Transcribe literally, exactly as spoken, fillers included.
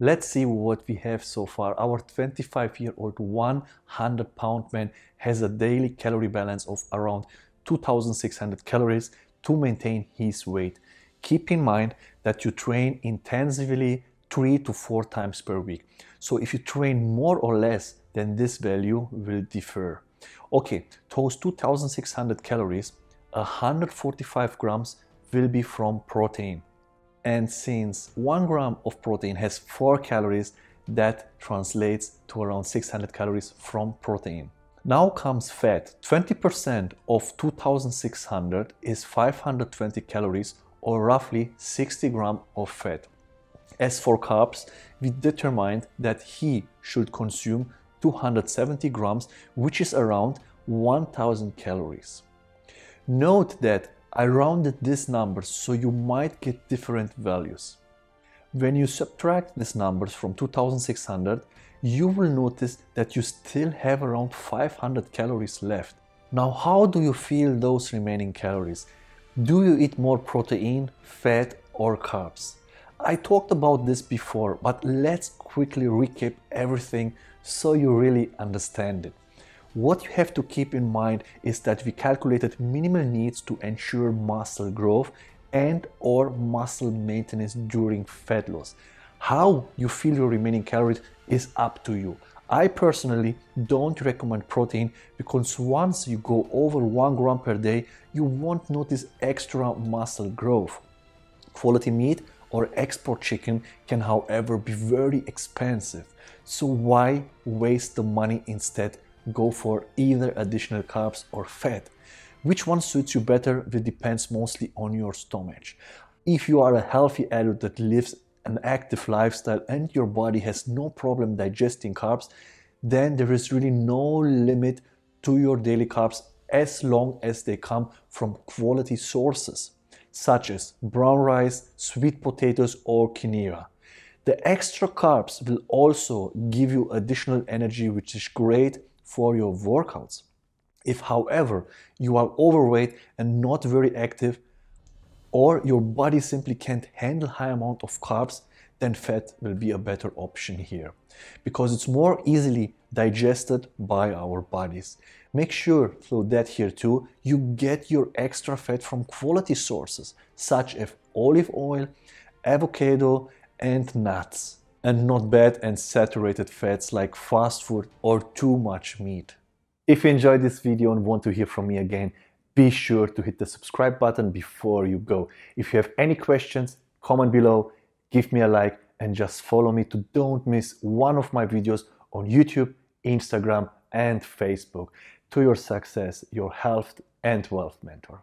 Let's see what we have so far. Our twenty-five year old one hundred pound man has a daily calorie balance of around two thousand six hundred calories to maintain his weight. Keep in mind that you train intensively three to four times per week. So if you train more or less, then this value will differ. Okay, those two thousand six hundred calories, one hundred forty-five grams will be from protein. And since one gram of protein has four calories, that translates to around six hundred calories from protein. Now comes fat. twenty percent of two thousand six hundred is five hundred twenty calories, or roughly sixty grams of fat. As for carbs, we determined that he should consume two hundred seventy grams, which is around one thousand calories. Note that I rounded these numbers, so you might get different values. When you subtract these numbers from two thousand six hundred, you will notice that you still have around five hundred calories left. Now, how do you feel those remaining calories? Do you eat more protein, fat, or carbs? I talked about this before, but let's quickly recap everything so you really understand it. What you have to keep in mind is that we calculated minimal needs to ensure muscle growth and or muscle maintenance during fat loss. How you feel your remaining calories is up to you. I personally don't recommend protein because once you go over one gram per day, you won't notice extra muscle growth. Quality meat or export chicken can, however, be very expensive. So why waste the money? Instead, go for either additional carbs or fat. Which one suits you better will depends mostly on your stomach. If you are a healthy adult that lives an active lifestyle and your body has no problem digesting carbs, then there is really no limit to your daily carbs as long as they come from quality sources such as brown rice, sweet potatoes, or quinoa. The extra carbs will also give you additional energy, which is great for your workouts. If, however, you are overweight and not very active, or your body simply can't handle high amount of carbs, then fat will be a better option here because it's more easily digested by our bodies. Make sure through that here too, you get your extra fat from quality sources such as olive oil, avocado, and nuts, and not bad and saturated fats like fast food or too much meat. If you enjoyed this video and want to hear from me again, be sure to hit the subscribe button before you go. If you have any questions, comment below, give me a like, and just follow me to don't miss one of my videos on YouTube, Instagram, and Facebook. To your success, your health and wealth mentor.